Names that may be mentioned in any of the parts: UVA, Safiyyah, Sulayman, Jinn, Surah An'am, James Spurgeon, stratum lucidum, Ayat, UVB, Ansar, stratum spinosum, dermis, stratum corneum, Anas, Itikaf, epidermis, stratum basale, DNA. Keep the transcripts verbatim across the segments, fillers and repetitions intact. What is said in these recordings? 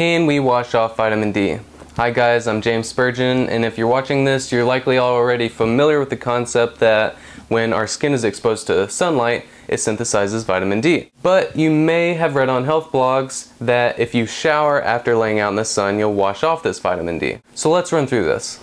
Can we wash off vitamin D? Hi guys, I'm James Spurgeon, and if you're watching this, you're likely already familiar with the concept that when our skin is exposed to sunlight, it synthesizes vitamin D. But you may have read on health blogs that if you shower after laying out in the sun, you'll wash off this vitamin D. So let's run through this.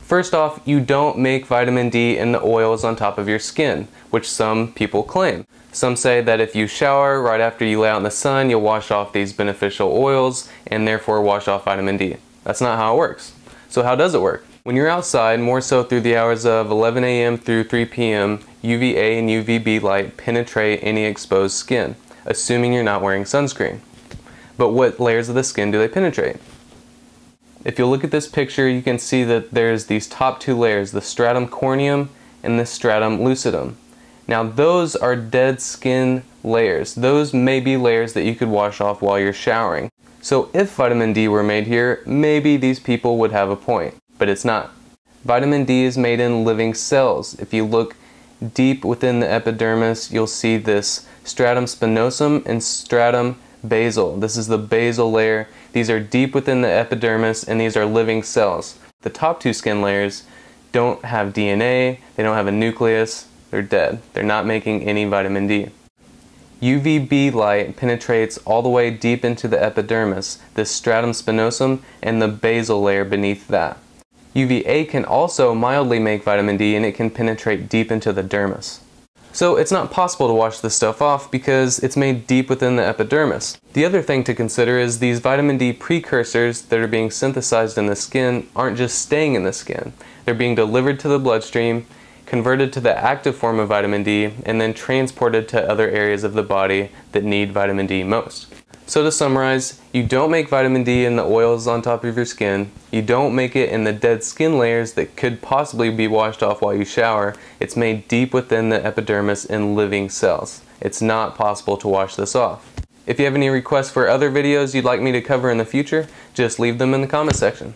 First off, you don't make vitamin D in the oils on top of your skin, which some people claim. Some say that if you shower right after you lay out in the sun, you'll wash off these beneficial oils and therefore wash off vitamin D. That's not how it works. So how does it work? When you're outside, more so through the hours of eleven A M through three P M, U V A and U V B light penetrate any exposed skin, assuming you're not wearing sunscreen. But what layers of the skin do they penetrate? If you look at this picture, you can see that there's these top two layers, the stratum corneum and the stratum lucidum. Now those are dead skin layers. Those may be layers that you could wash off while you're showering. So if vitamin D were made here, maybe these people would have a point, but it's not. Vitamin D is made in living cells. If you look deep within the epidermis, you'll see this stratum spinosum and stratum basale. This is the basal layer. These are deep within the epidermis, and these are living cells. The top two skin layers don't have D N A, they don't have a nucleus, they're dead. They're not making any vitamin D. U V B light penetrates all the way deep into the epidermis, the stratum spinosum, and the basal layer beneath that. U V A can also mildly make vitamin D, and it can penetrate deep into the dermis. So it's not possible to wash this stuff off because it's made deep within the epidermis. The other thing to consider is these vitamin D precursors that are being synthesized in the skin aren't just staying in the skin. They're being delivered to the bloodstream, converted to the active form of vitamin D, and then transported to other areas of the body that need vitamin D most. So to summarize, you don't make vitamin D in the oils on top of your skin, you don't make it in the dead skin layers that could possibly be washed off while you shower, it's made deep within the epidermis in living cells. It's not possible to wash this off. If you have any requests for other videos you'd like me to cover in the future, just leave them in the comment section.